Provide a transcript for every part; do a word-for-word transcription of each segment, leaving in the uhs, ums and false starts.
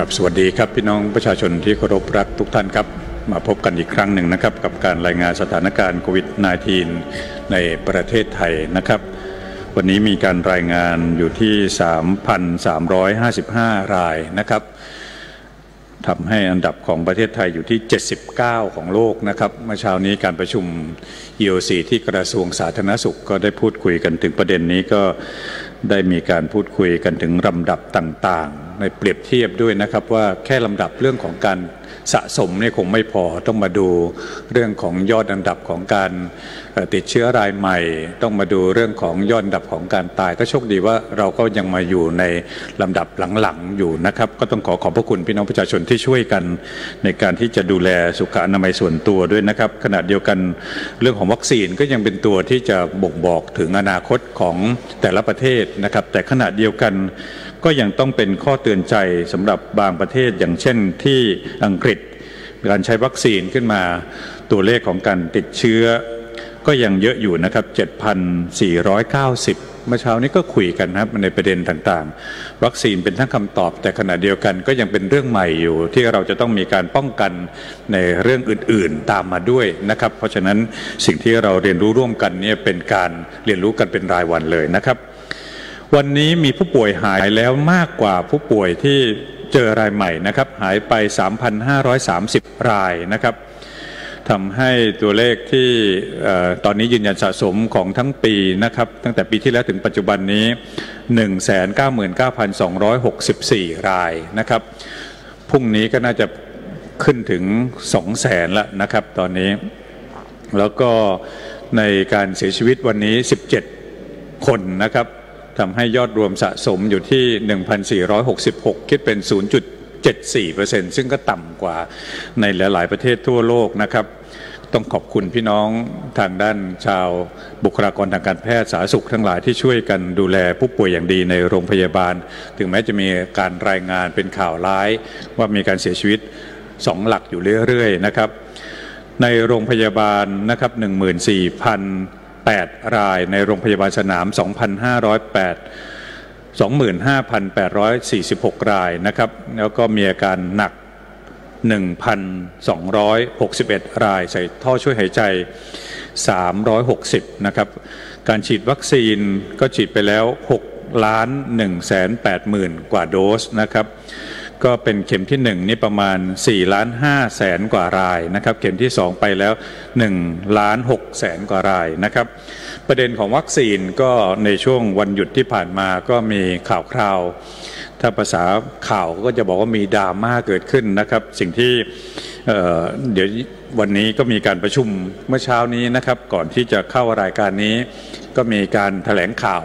กับสวัสดีครับพี่น้องประชาชนที่เคารพรักทุกท่านครับมาพบกันอีกครั้งหนึ่งนะครับกับการรายงานสถานการณ์โควิด สิบเก้า ในประเทศไทยนะครับวันนี้มีการรายงานอยู่ที่ สามพันสามร้อยห้าสิบห้า รายนะครับทำให้อันดับของประเทศไทยอยู่ที่เจ็ดสิบเก้าของโลกนะครับเมื่อเช้านี้การประชุม อี โอ ซี ที่กระทรวงสาธารณสุขก็ได้พูดคุยกันถึงประเด็นนี้ก็ได้มีการพูดคุยกันถึงลำดับต่างๆในเปรียบเทียบด้วยนะครับว่าแค่ลำดับเรื่องของการสะสมเนี่ยคงไม่พอต้องมาดูเรื่องของยอดอันดับของการติดเชื้อรายใหม่ต้องมาดูเรื่องของยอดอันดับของการตายก็โชคดีว่าเราก็ยังมาอยู่ในลำดับหลังๆอยู่นะครับก็ต้องขอขอบพระคุณพี่น้องประชาชนที่ช่วยกันในการที่จะดูแลสุขอนามัยส่วนตัวด้วยนะครับขณะเดียวกันเรื่องของวัคซีนก็ยังเป็นตัวที่จะบ่งบอกถึงอนาคตของแต่ละประเทศนะครับแต่ขณะเดียวกันก็ยังต้องเป็นข้อเตือนใจสำหรับบางประเทศอย่างเช่นที่อังกฤษการใช้วัคซีนขึ้นมาตัวเลขของการติดเชื้อก็ยังเยอะอยู่นะครับ เจ็ดพันสี่ร้อยเก้าสิบ เมื่อเช้านี้ก็คุยกันนะครับในประเด็นต่างๆวัคซีนเป็นทั้งคำตอบแต่ขณะเดียวกันก็ยังเป็นเรื่องใหม่อยู่ที่เราจะต้องมีการป้องกันในเรื่องอื่นๆตามมาด้วยนะครับเพราะฉะนั้นสิ่งที่เราเรียนรู้ร่วมกันเนี่ยเป็นการเรียนรู้กันเป็นรายวันเลยนะครับวันนี้มีผู้ป่วยหายแล้วมากกว่าผู้ป่วยที่เจอรายใหม่นะครับหายไป สามพันห้าร้อยสามสิบ รายนะครับทำให้ตัวเลขที่ตอนนี้ยืนยันสะสมของทั้งปีนะครับตั้งแต่ปีที่แล้วถึงปัจจุบันนี้ หนึ่งแสนเก้าหมื่นเก้าพันสองร้อยหกสิบสี่ รายนะครับพรุ่งนี้ก็น่าจะขึ้นถึง สองแสน ละนะครับตอนนี้แล้วก็ในการเสียชีวิตวันนี้ สิบเจ็ด คนนะครับทำให้ยอดรวมสะสมอยู่ที่ หนึ่งพันสี่ร้อยหกสิบหก คิดเป็น ศูนย์จุดเจ็ดสี่เปอร์เซ็นต์ ซึ่งก็ต่ำกว่าในหลายๆประเทศทั่วโลกนะครับต้องขอบคุณพี่น้องทางด้านชาวบุคลากรทางการแพทย์สาธารณสุขทั้งหลายที่ช่วยกันดูแลผู้ป่วยอย่างดีในโรงพยาบาลถึงแม้จะมีการรายงานเป็นข่าวร้ายว่ามีการเสียชีวิตสองหลักอยู่เรื่อยๆนะครับในโรงพยาบาลนะครับ หนึ่งหมื่นสี่พันแปด รายในโรงพยาบาลสนาม สองพันห้าร้อยแปด สองหมื่นห้าพันแปดร้อยสี่สิบหก รายนะครับแล้วก็มีอาการหนัก หนึ่งพันสองร้อยหกสิบเอ็ด รายใส่ท่อช่วยหายใจ สามร้อยหกสิบ นะครับการฉีดวัคซีนก็ฉีดไปแล้ว หกล้านหนึ่งแสนแปดหมื่น กว่าโดสนะครับก็เป็นเข็มที่หนึ่งนี่ประมาณ สี่ล้านห้าแสน กว่ารายนะครับเข็มที่สองไปแล้วหนึ่งล้านหกแสน กว่ารายนะครับประเด็นของวัคซีนก็ในช่วงวันหยุดที่ผ่านมาก็มีข่าวคราวถ้าภาษาข่าวก็จะบอกว่ามีดราม่าเกิดขึ้นนะครับสิ่งที่ เอ่อ เดี๋ยววันนี้ก็มีการประชุมเมื่อเช้านี้นะครับก่อนที่จะเข้ารายการนี้ก็มีการแถลงข่าว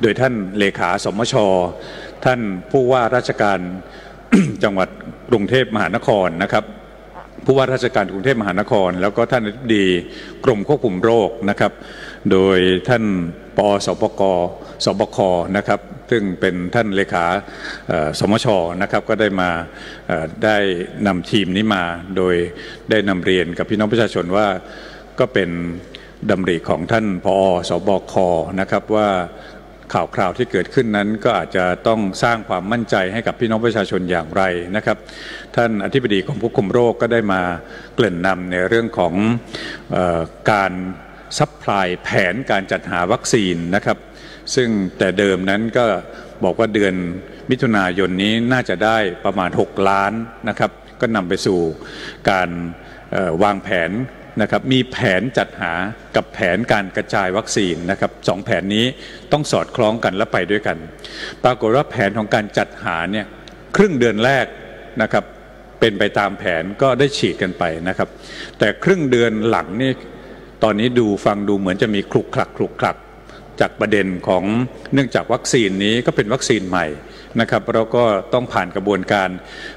โดยท่านเลขาสมช.ท่านผู้ว่าราชการจังหวัดกรุงเทพมหานครนะครับผู้ว่าราชการกรุงเทพมหานครแล้วก็ท่านอธิบดีกรมควบคุมโรคนะครับโดยท่านปอสปกสบคนะครับซึ่งเป็นท่านเลขาสมชนะครับก็ได้มาได้นำทีมนี้มาโดยได้นำเรียนกับพี่น้องประชาชนว่าก็เป็นดำริของท่านปอสบคนะครับว่าข่าวคราวที่เกิดขึ้นนั้นก็อาจจะต้องสร้างความมั่นใจให้กับพี่น้องประชาชนอย่างไรนะครับท่านอธิบดีกรมควบคุมโรคก็ได้มาเกริ่นนำในเรื่องของเอ่อการซัพพลายแผนการจัดหาวัคซีนนะครับซึ่งแต่เดิมนั้นก็บอกว่าเดือนมิถุนายนนี้น่าจะได้ประมาณหกล้านนะครับก็นำไปสู่การเอ่อวางแผนนะครับมีแผนจัดหากับแผนการกระจายวัคซีนนะครับสองแผนนี้ต้องสอดคล้องกันและไปด้วยกันปรากฏว่าแผนของการจัดหาเนี่ยครึ่งเดือนแรกนะครับเป็นไปตามแผนก็ได้ฉีดกันไปนะครับแต่ครึ่งเดือนหลังนี่ตอนนี้ดูฟังดูเหมือนจะมีคลุกคลักคลุกคลักจากประเด็นของเนื่องจากวัคซีนนี้ก็เป็นวัคซีนใหม่นะครับเราก็ต้องผ่านกระบวนการ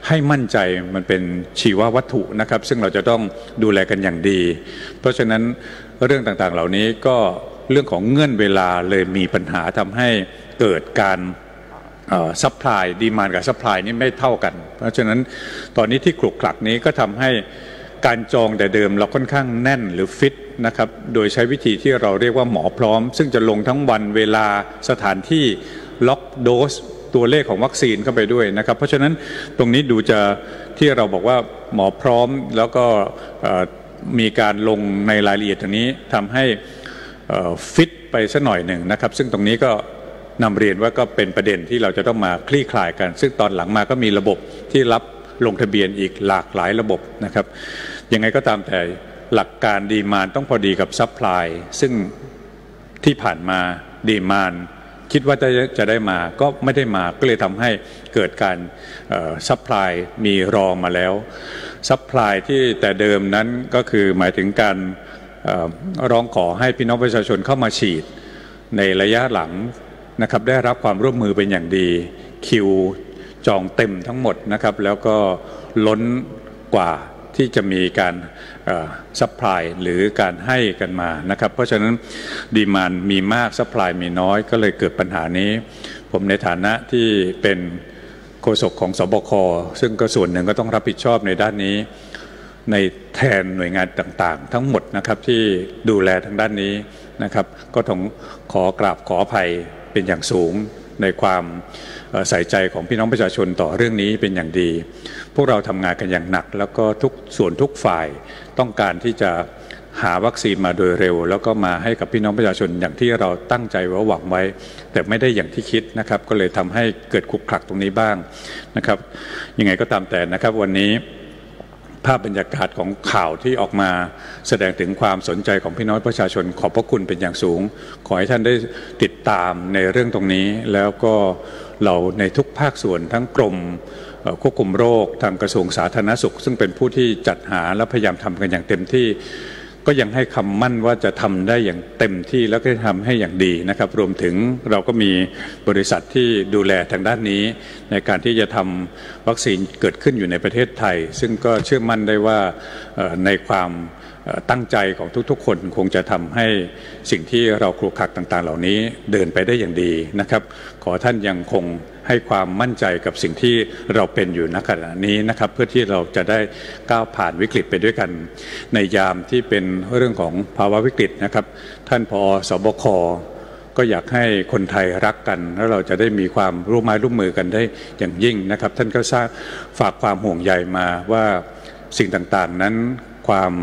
ให้มั่นใจมันเป็นชีววัตถุนะครับซึ่งเราจะต้องดูแลกันอย่างดีเพราะฉะนั้นเรื่องต่างๆเหล่านี้ก็เรื่องของเงื่อนเวลาเลยมีปัญหาทำให้เกิดการซัพพลายดีมานด์กับซัพพลายนี่ไม่เท่ากันเพราะฉะนั้นตอนนี้ที่ขลุกขลักนี้ก็ทำให้การจองแต่เดิมเราค่อนข้างแน่นหรือฟิตนะครับโดยใช้วิธีที่เราเรียกว่าหมอพร้อมซึ่งจะลงทั้งวันเวลาสถานที่ล็อกโดส ตัวเลขของวัคซีนเข้าไปด้วยนะครับเพราะฉะนั้นตรงนี้ดูจะที่เราบอกว่าหมอพร้อมแล้วก็มีการลงในรายละเอียดตรงนี้ทำให้ฟิตไปสักหน่อยหนึ่งนะครับซึ่งตรงนี้ก็นำเรียนว่าก็เป็นประเด็นที่เราจะต้องมาคลี่คลายกันซึ่งตอนหลังมาก็มีระบบที่รับลงทะเบียนอีกหลากหลายระบบนะครับยังไงก็ตามแต่หลักการดีมานด์ต้องพอดีกับซัพพลายซึ่งที่ผ่านมาดีมานด์คิดว่าจะจะได้มาก็ไม่ได้มาก็เลยทำให้เกิดการซัพพลายมีรอมาแล้วซัพพลายที่แต่เดิมนั้นก็คือหมายถึงการร้องขอให้พี่น้องประชาชนเข้ามาฉีดในระยะหลังนะครับได้รับความร่วมมือเป็นอย่างดีคิวจองเต็มทั้งหมดนะครับแล้วก็ล้นกว่าที่จะมีการซัพพลายหรือการให้กันมานะครับเพราะฉะนั้นดีมานด์มีมากซัพพลายมีน้อยก็เลยเกิดปัญหานี้ผมในฐานะที่เป็นโฆษกของสบคซึ่งก็ส่วนหนึ่งก็ต้องรับผิดชอบในด้านนี้ในแทนหน่วยงานต่างๆทั้งหมดนะครับที่ดูแลทางด้านนี้นะครับก็ต้องขอกราบขออภัยเป็นอย่างสูงในความใส่ใจของพี่น้องประชาชนต่อเรื่องนี้เป็นอย่างดีพวกเราทำงานกันอย่างหนักแล้วก็ทุกส่วนทุกฝ่ายต้องการที่จะหาวัคซีนมาโดยเร็วแล้วก็มาให้กับพี่น้องประชาชนอย่างที่เราตั้งใจไว้หวังไว้แต่ไม่ได้อย่างที่คิดนะครับก็เลยทำให้เกิดขุกขลักตรงนี้บ้างนะครับยังไงก็ตามแต่นะครับวันนี้ภาพบรรยากาศของข่าวที่ออกมาแสดงถึงความสนใจของพี่น้องประชาชนขอบพระคุณเป็นอย่างสูงขอให้ท่านได้ติดตามในเรื่องตรงนี้แล้วก็เราในทุกภาคส่วนทั้งกรมควบคุมโรคทางกระทรวงสาธารณสุขซึ่งเป็นผู้ที่จัดหาและพยายามทำกันอย่างเต็มที่ก็ยังให้คำมั่นว่าจะทำได้อย่างเต็มที่แล้วก็ทำให้อย่างดีนะครับรวมถึงเราก็มีบริษัทที่ดูแลทางด้านนี้ในการที่จะทำวัคซีนเกิดขึ้นอยู่ในประเทศไทยซึ่งก็เชื่อมั่นได้ว่าในความตั้งใจของทุกๆคนคงจะทำให้สิ่งที่เราครุกคลักต่างๆเหล่านี้เดินไปได้อย่างดีนะครับขอท่านยังคงให้ความมั่นใจกับสิ่งที่เราเป็นอยู่ณขณะนี้นะครับเพื่อที่เราจะได้ก้าวผ่านวิกฤตไปด้วยกันในยามที่เป็นเรื่องของภาวะวิกฤตนะครับท่านผอ.สบค.ก็อยากให้คนไทยรักกันแล้วเราจะได้มีความร่วมไม้ร่วมมือกันได้อย่างยิ่งนะครับท่านก็สร้างฝากความห่วงใยมาว่าสิ่งต่างๆนั้นความ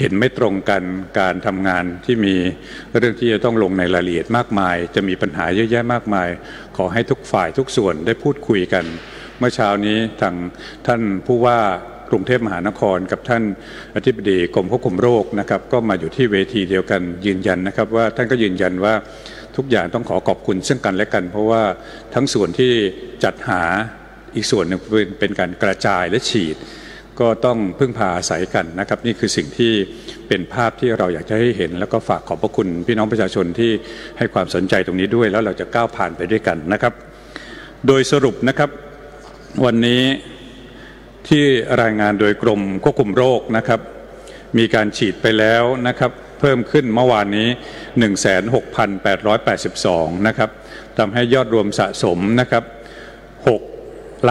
เห็นไม่ตรงกันการทำงานที่มีเรื่องที่จะต้องลงในรายละเอียดมากมายจะมีปัญหาเยอะแยะมากมายขอให้ทุกฝ่ายทุกส่วนได้พูดคุยกันเมื่อเช้านี้ทางท่านผู้ว่ากรุงเทพมหานครกับท่านอธิบดีกรมควบคุมโรคนะครับก็มาอยู่ที่เวทีเดียวกันยืนยันนะครับว่าท่านก็ยืนยันว่าทุกอย่างต้องขอขอบคุณซึ่งกันและกันเพราะว่าทั้งส่วนที่จัดหาอีกส่วนหนึ่งเป็นการกระจายและฉีดก็ต้องพึ่งพาอาศัยกันนะครับนี่คือสิ่งที่เป็นภาพที่เราอยากจะให้เห็นแล้วก็ฝากขอบพระคุณพี่น้องประชาชนที่ให้ความสนใจตรงนี้ด้วยแล้วเราจะก้าวผ่านไปด้วยกันนะครับโดยสรุปนะครับวันนี้ที่รายงานโดยกรมควบคุมโรคนะครับมีการฉีดไปแล้วนะครับเพิ่มขึ้นเมื่อวานนี้ หนึ่งแสนหกพันแปดร้อยแปดสิบสอง นะครับทำให้ยอดรวมสะสมนะครับหก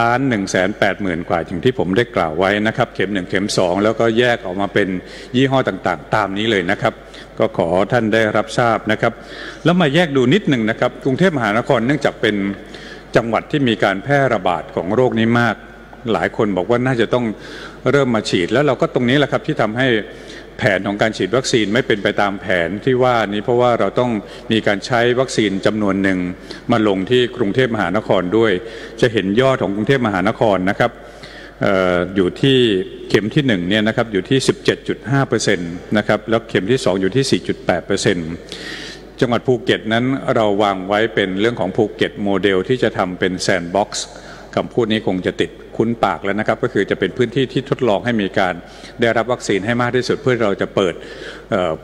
ล้านหนึ่งแสนแปดหมื่นกว่าอย่างที่ผมได้กล่าวไว้นะครับเข็มหนึ่งเข็มสองแล้วก็แยกออกมาเป็นยี่ห้อต่างๆตามนี้เลยนะครับก็ขอท่านได้รับทราบนะครับแล้วมาแยกดูนิดหนึ่งนะครับกรุงเทพมหานครเนื่องจากเป็นจังหวัดที่มีการแพร่ระบาดของโรคนี้มากหลายคนบอกว่าน่าจะต้องเริ่มมาฉีดแล้วเราก็ตรงนี้แหละครับที่ทำให้แผนของการฉีดวัคซีนไม่เป็นไปตามแผนที่ว่านี้เพราะว่าเราต้องมีการใช้วัคซีนจำนวนหนึ่งมาลงที่กรุงเทพมหานครด้วยจะเห็นยอดของกรุงเทพมหานครนะครับ เอ่อ อยู่ที่เข็มที่หนึ่งเนี่ยนะครับอยู่ที่ สิบเจ็ดจุดห้าเปอร์เซ็นต์ นะครับแล้วเข็มที่สองอยู่ที่ สี่จุดแปดเปอร์เซ็นต์ จังหวัดภูเก็ตนั้นเราวางไว้เป็นเรื่องของภูเก็ตโมเดลที่จะทำเป็นแซนด์บ็อกซ์คำพูดนี้คงจะติดคุ้นปากแล้วนะครับก็คือจะเป็นพื้นที่ที่ทดลองให้มีการได้รับวัคซีนให้มากที่สุดเพื่อเราจะเปิด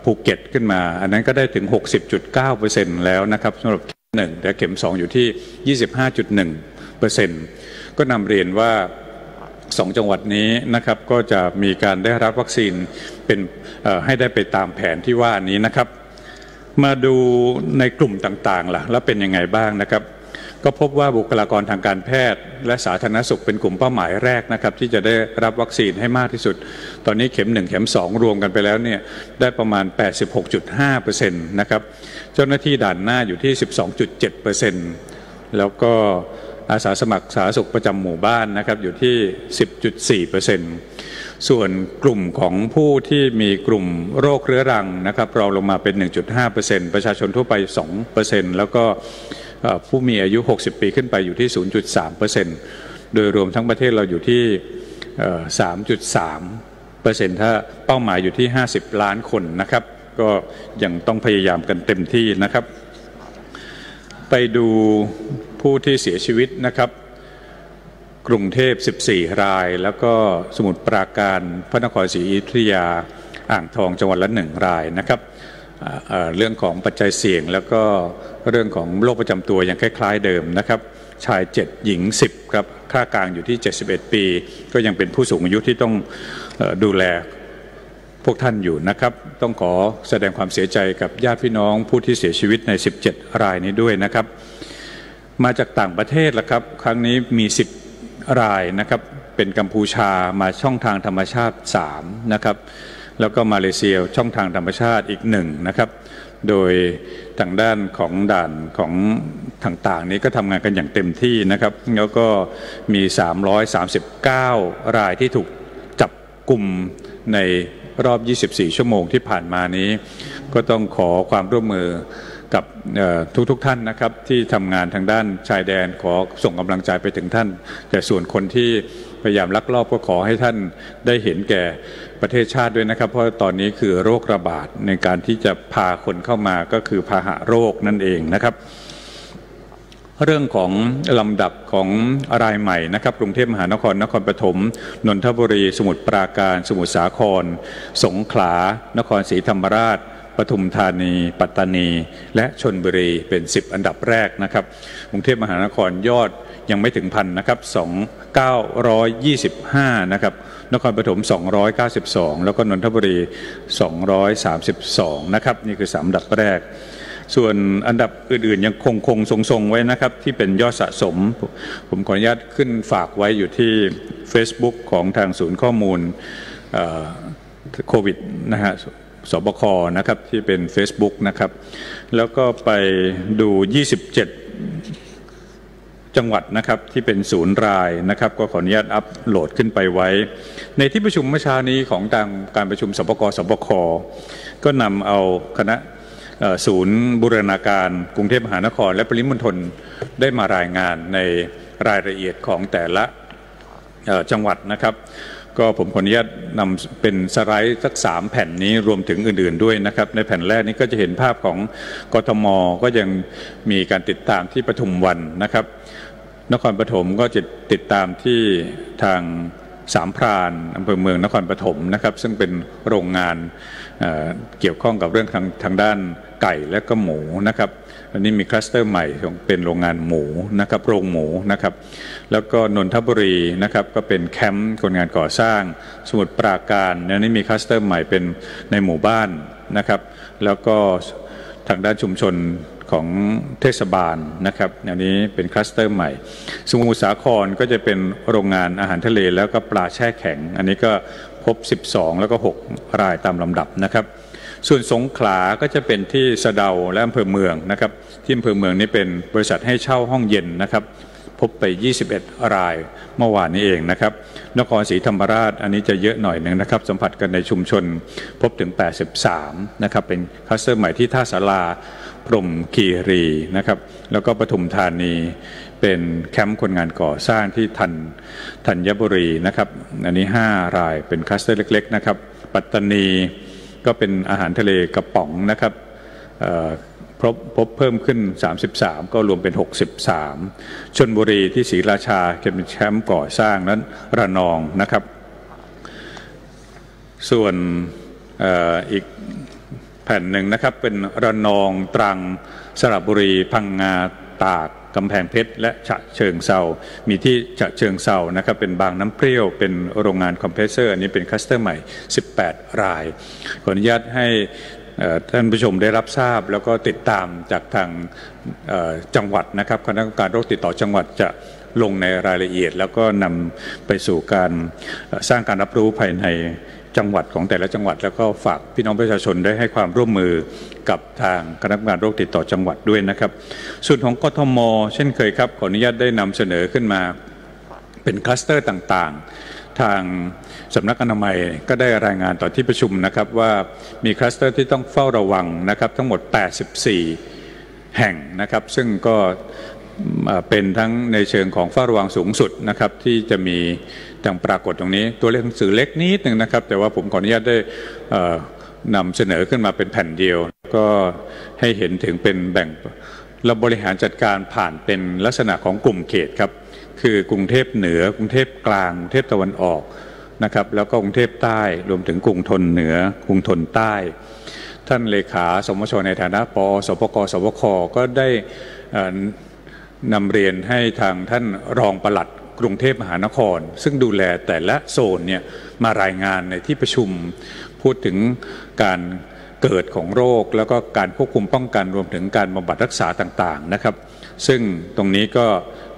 ภูเก็ตขึ้นมาอันนั้นก็ได้ถึง หกสิบจุดเก้าเปอร์เซ็นต์ แล้วนะครับสำหรับเข็มหนึ่งและเข็มสองอยู่ที่ ยี่สิบห้าจุดหนึ่งเปอร์เซ็นต์ ก็นำเรียนว่าสองจังหวัดนี้นะครับก็จะมีการได้รับวัคซีนเป็นให้ได้ไปตามแผนที่ว่านี้นะครับมาดูในกลุ่มต่างๆล่ะแล้วเป็นยังไงบ้างนะครับก็พบว่าบุคลากรทางการแพทย์และสาธารณสุขเป็นกลุ่มเป้าหมายแรกนะครับที่จะได้รับวัคซีนให้มากที่สุดตอนนี้เข็มหนึ่งเข็มสองรวมกันไปแล้วเนี่ยได้ประมาณ แปดสิบหกจุดห้าเปอร์เซ็นต์ นะครับเจ้าหน้าที่ด่านหน้าอยู่ที่ สิบสองจุดเจ็ดเปอร์เซ็นต์ แล้วก็ อาสาสมัครสาธารณสุขประจำหมู่บ้านนะครับอยู่ที่ สิบจุดสี่เปอร์เซ็นต์ ส่วนกลุ่มของผู้ที่มีกลุ่มโรคเรื้อรังนะครับรองลงมาเป็น หนึ่งจุดห้าเปอร์เซ็นต์ ประชาชนทั่วไป สองเปอร์เซ็นต์ แล้วก็ผู้มีอายุหกสิบปีขึ้นไปอยู่ที่ ศูนย์จุดสามเปอร์เซ็นต์ โดยรวมทั้งประเทศเราอยู่ที่ สามจุดสามเปอร์เซ็นต์ ถ้าเป้าหมายอยู่ที่ห้าสิบล้านคนนะครับก็ยังต้องพยายามกันเต็มที่นะครับไปดูผู้ที่เสียชีวิตนะครับกรุงเทพสิบสี่รายแล้วก็สมุทรปราการพระนครศรีอยุธยาอ่างทองจังหวัดละหนึ่งรายนะครับเรื่องของปัจจัยเสี่ยงแล้วก็เรื่องของโรคประจำตัวยังคล้ายๆเดิมนะครับชายเจ็ดหญิงสิบครับค่ากลางอยู่ที่เจ็ดสิบเอ็ดปีก็ยังเป็นผู้สูงอายุที่ต้องดูแลพวกท่านอยู่นะครับต้องขอแสดงความเสียใจกับญาติพี่น้องผู้ที่เสียชีวิตในสิบเจ็ดรายนี้ด้วยนะครับมาจากต่างประเทศละครับครั้งนี้มีสิบรายนะครับเป็นกัมพูชามาช่องทางธรรมชาติสามนะครับแล้วก็มาเลเซียช่องทางธรรมชาติอีกหนึ่งนะครับโดยทางด้านของด่านของต่างๆนี้ก็ทำงานกันอย่างเต็มที่นะครับแล้วก็มีสามร้อยสามสิบเก้ารายที่ถูกจับกลุ่มในรอบยี่สิบสี่ชั่วโมงที่ผ่านมานี้ก็ต้องขอความร่วมมือกับทุกๆ ท, ท่านนะครับที่ทำงานทางด้านชายแดนขอส่งกำลังใจไปถึงท่านแต่ส่วนคนที่พยายามลักลอบก็ขอให้ท่านได้เห็นแก่ประเทศชาติด้วยนะครับเพราะตอนนี้คือโรคระบาดในการที่จะพาคนเข้ามาก็คือพาหะโรคนั่นเองนะครับเรื่องของลำดับของรายใหม่นะครับกรุงเทพมหานครนครปฐมนนทบุรีสมุทรปราการสมุทรสาครสงขลานครศรีธรรมราชปทุมธานีปัตตานีและชลบุรีเป็นสิบอันดับแรกนะครับกรุงเทพมหานครยอดยังไม่ถึงพันนะครับสองพันเก้าร้อยยี่สิบห้านะครับนครปฐมสองร้อยเก้าสิบสองแล้วก็นนทบุรีสองร้อยสามสิบสองนะครับนี่คือสามอันดับแรกส่วนอันดับอื่นๆยังคงคงทรงๆไว้นะครับที่เป็นยอดสะสมผมขออนุญาตขึ้นฝากไว้อยู่ที่ Facebook ของทางศูนย์ข้อมูลโควิดนะฮะสบคนะครับที่เป็น Facebook นะครับแล้วก็ไปดูยี่สิบเจ็ดจังหวัดนะครับที่เป็นศูนย์รายนะครับก็ขออนุญาตอัปโหลดขึ้นไปไว้ในที่ประชุมเมื่อเช้านี้ของทางการประชุมสบคสบคก็นำเอาคณะศูนย์บูรณาการกรุงเทพมหานครและปริมณฑลได้มารายงานในรายละเอียดของแต่ละจังหวัดนะครับก็ผมขออนุญาตนำเป็นสไลด์สักสามแผ่นนี้รวมถึงอื่นๆด้วยนะครับในแผ่นแรกนี้ก็จะเห็นภาพของกทม.ก็ยังมีการติดตามที่ปทุมวันนะครับนครปฐมก็จะติดตามที่ทางสามพรานอำเภอเมืองนครปฐมนะครับซึ่งเป็นโรงงาน เ, เกี่ยวข้องกับเรื่องทางทางด้านไก่และก็หมูนะครับอันนี้มีคลัสเตอร์ใหม่ของเป็นโรงงานหมูนะครับโรงหมูนะครับแล้วก็นนทบุรีนะครับก็เป็นแคมป์คนงานก่อสร้างสมุทรปราการอันนี้มีคลัสเตอร์ใหม่เป็นในหมู่บ้านนะครับแล้วก็ทางด้านชุมชนของเทศบาลนะครับอันนี้เป็นคลัสเตอร์ใหม่สมุทรสาครก็จะเป็นโรงงานอาหารทะเลแล้วก็ปลาแช่แข็งอันนี้ก็พบสิบสองแล้วก็หกรายตามลำดับนะครับส่วนสงขลาก็จะเป็นที่สะเดาและอำเภอเมืองนะครับที่อำเภอเมืองนี้เป็นบริษัทให้เช่าห้องเย็นนะครับพบไปยี่สิบเอ็ดรายเมื่อวานนี้เองนะครับนครศรีธรรมราชอันนี้จะเยอะหน่อยหนึ่งนะครับสัมผัสกันในชุมชนพบถึงแปดสิบสามนะครับเป็นคลัสเตอร์ใหม่ที่ท่าศาลาพรหมคีรีนะครับแล้วก็ปทุมธานีเป็นแคมป์คนงานก่อสร้างที่ธัญธัญบุรีนะครับอันนี้ห้ารายเป็นคลัสเตอร์เล็กๆนะครับปัตตานีก็เป็นอาหารทะเลกระป๋องนะครับพบพบเพิ่มขึ้นสามสิบสามก็รวมเป็นหกสิบสามชลบุรีที่ศรีราชาเป็นแคมป์ก่อสร้างนั้นระนองนะครับส่วนเอ่ออีกแผ่นหนึ่งนะครับเป็นระนองตรังสระบุรีพังงาตากกำแพงเพชรและฉะเชิงเทรามีที่ฉะเชิงเทรานะครับเป็นบางน้ำเปรี้ยวเป็นโรงงานคอมเพรสเซอร์อันนี้เป็นคลัสเตอร์ใหม่สิบแปดรายขออนุญาตให้ท่านผู้ชมได้รับทราบแล้วก็ติดตามจากทางจังหวัดนะครับคณะกรรมการโรคติดต่อจังหวัดจะลงในรายละเอียดแล้วก็นำไปสู่การสร้างการรับรู้ภายใน จังหวัดของแต่ละจังหวัดแล้วก็ฝากพี่น้องประชาชนได้ให้ความร่วมมือกับทางคณะกรรมการโรคติดต่อจังหวัดด้วยนะครับส่วนของกทม.เช่นเคยครับขออนุญาตได้นำเสนอขึ้นมาเป็นคลัสเตอร์ต่างๆทางสำนักอนามัยก็ได้รายงานต่อที่ประชุมนะครับว่ามีคลัสเตอร์ที่ต้องเฝ้าระวังนะครับทั้งหมดแปดสิบสี่แห่งนะครับซึ่งก็เป็นทั้งในเชิงของเฝ้าระวังสูงสุดนะครับที่จะมีดังปรากฏตรงนี้ตัวเลขหนังสือเล็กนิดหนึ่งนะครับแต่ว่าผมขออนุญาตได้นำเสนอขึ้นมาเป็นแผ่นเดียวก็ให้เห็นถึงเป็นแบ่งระบบบริหารจัดการผ่านเป็นลักษณะของกลุ่มเขตครับคือกรุงเทพเหนือกรุงเทพกลางกรุงเทพตะวันออกนะครับแล้วก็กรุงเทพใต้รวมถึงกรุงทนเหนือกรุงทนใต้ท่านเลขาสมช.ในฐานะปสปกสปคก็ได้นำเรียนให้ทางท่านรองปลัดกรุงเทพมหานครซึ่งดูแลแต่ละโซนเนี่ยมารายงานในที่ประชุมพูดถึงการเกิดของโรคแล้วก็การควบคุมป้องกันรวมถึงการบำบัดรักษาต่างๆนะครับซึ่งตรงนี้ก็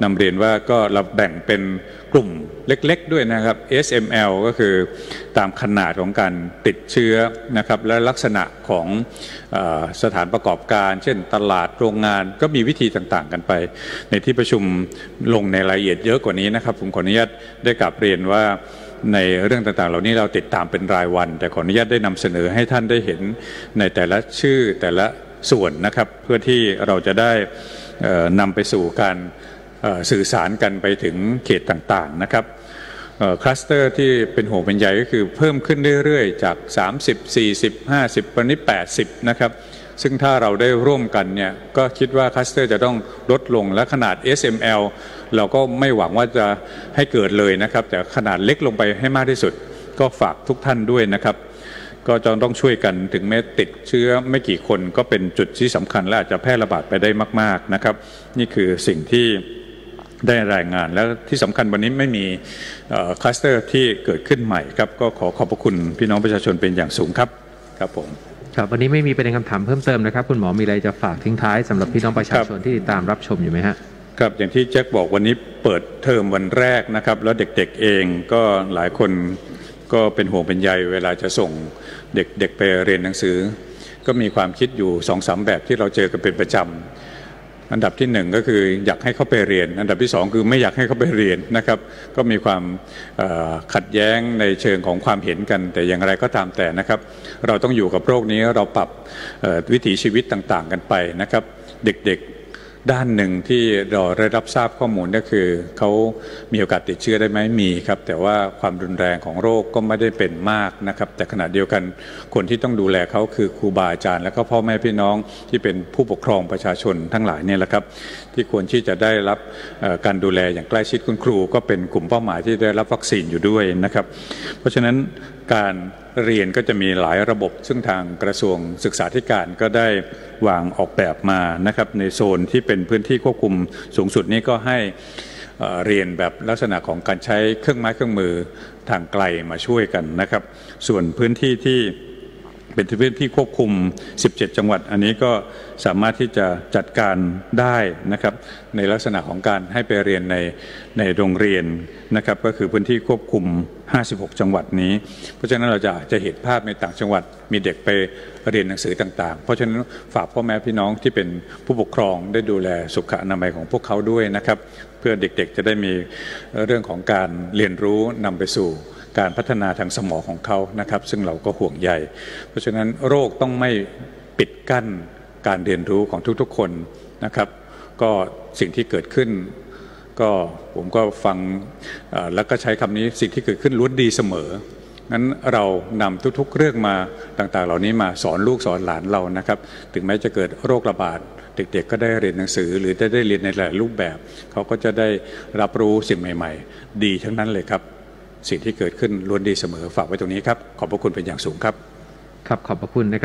นำเรียนว่าก็เราแบ่งเป็นกลุ่มเล็กๆด้วยนะครับ เอส เอ็ม แอล ก็คือตามขนาดของการติดเชื้อนะครับและลักษณะของสถานประกอบการเช่นตลาดโรงงานก็มีวิธีต่างๆกันไปในที่ประชุมลงในรายละเอียดเยอะกว่านี้นะครับผมขออนุญาตได้กลับเรียนว่าในเรื่องต่างๆเหล่านี้เราติดตามเป็นรายวันแต่ขออนุญาตได้นำเสนอให้ท่านได้เห็นในแต่ละชื่อแต่ละส่วนนะครับเพื่อที่เราจะได้นำไปสู่การสื่อสารกันไปถึงเขตต่างๆนะครับคลัสเตอร์ที่เป็นห่วงเป็นใยก็คือเพิ่มขึ้นเรื่อยๆจากสามสิบ สี่สิบ ห้าสิบวันนี้แปดสิบนะครับซึ่งถ้าเราได้ร่วมกันเนี่ยก็คิดว่าคลัสเตอร์จะต้องลดลงและขนาด เอส เอ็ม แอล เราก็ไม่หวังว่าจะให้เกิดเลยนะครับแต่ขนาดเล็กลงไปให้มากที่สุดก็ฝากทุกท่านด้วยนะครับก็จะต้องช่วยกันถึงแม้ติดเชื้อไม่กี่คนก็เป็นจุดที่สำคัญและอาจจะแพร่ระบาดไปได้มากๆนะครับนี่คือสิ่งที่ได้รายงานและที่สำคัญวันนี้ไม่มีคลัสเตอร์ที่เกิดขึ้นใหม่ครับก็ขอขอบพระคุณพี่น้องประชาชนเป็นอย่างสูงครับครับผมครับวันนี้ไม่มีประเด็นคำถามเพิ่มเติมนะครับคุณหมอมีอะไรจะฝากทิ้งท้ายสำหรับพี่น้องประชาชนที่ติดตามรับชมอยู่ไหมฮะครับอย่างที่แจ็คบอกวันนี้เปิดเทอมวันแรกนะครับแล้วเด็กๆเองก็หลายคนก็เป็นห่วงเป็นใยเวลาจะส่งเด็กๆไปเรียนหนังสือก็มีความคิดอยู่สองสามแบบที่เราเจอกันเป็นประจำอันดับที่หนึ่งก็คืออยากให้เขาไปเรียนอันดับที่สองคือไม่อยากให้เขาไปเรียนนะครับก็มีความขัดแย้งในเชิงของความเห็นกันแต่อย่างไรก็ตามแต่นะครับเราต้องอยู่กับโรคนี้เราปรับวิถีชีวิตต่างๆกันไปนะครับเด็กๆด้านหนึ่งที่เราได้รับทราบข้อมูลก็คือเขามีโอกาสติดเชื้อได้ไหมมีครับแต่ว่าความรุนแรงของโรคก็ไม่ได้เป็นมากนะครับแต่ขณะเดียวกันคนที่ต้องดูแลเขาคือครูบาอาจารย์และก็พ่อแม่พี่น้องที่เป็นผู้ปกครองประชาชนทั้งหลายเนี่ยแหละครับที่ควรที่จะได้รับการดูแลอย่างใกล้ชิดคุณครูก็เป็นกลุ่มเป้าหมายที่ได้รับวัคซีนอยู่ด้วยนะครับเพราะฉะนั้นการเรียนก็จะมีหลายระบบซึ่งทางกระทรวงศึกษาธิการก็ได้วางออกแบบมานะครับในโซนที่เป็นพื้นที่ควบคุมสูงสุดนี้ก็ให้เรียนแบบลักษณะของการใช้เครื่องไม้เครื่องมือทางไกลมาช่วยกันนะครับส่วนพื้นที่ที่เป็นพื้นที่ควบคุมสิบเจ็ดจังหวัดอันนี้ก็สามารถที่จะจัดการได้นะครับในลักษณะของการให้ไปเรียนในในโรงเรียนนะครับก็คือพื้นที่ควบคุมห้าสิบหกจังหวัดนี้เพราะฉะนั้นเราจะจะเห็นภาพในต่างจังหวัดมีเด็กไปเรียนหนังสือต่างๆเพราะฉะนั้นฝากพ่อแม่พี่น้องที่เป็นผู้ปกครองได้ดูแลสุขอนามัยของพวกเขาด้วยนะครับเพื่อเด็กๆจะได้มีเรื่องของการเรียนรู้นำไปสู่การพัฒนาทางสมองของเขานะครับซึ่งเราก็ห่วงใยเพราะฉะนั้นโรคต้องไม่ปิดกั้นการเรียนรู้ของทุกๆคนนะครับก็สิ่งที่เกิดขึ้นก็ผมก็ฟังแล้วก็ใช้คำนี้สิ่งที่เกิดขึ้นล้วนดีเสมองั้นเรานำทุกๆเรื่องมาต่างๆเหล่านี้มาสอนลูกสอนหลานเรานะครับถึงแม้จะเกิดโรคระบาดเด็กๆก็ได้เรียนหนังสือหรือจะได้เรียนในหลายรูปแบบเขาก็จะได้รับรู้สิ่งใหม่ๆดีทั้งนั้นเลยครับสิ่งที่เกิดขึ้นล้วนดีเสมอฝากไว้ตรงนี้ครับขอบพระคุณเป็นอย่างสูงครับครับขอบพระคุณนะครับ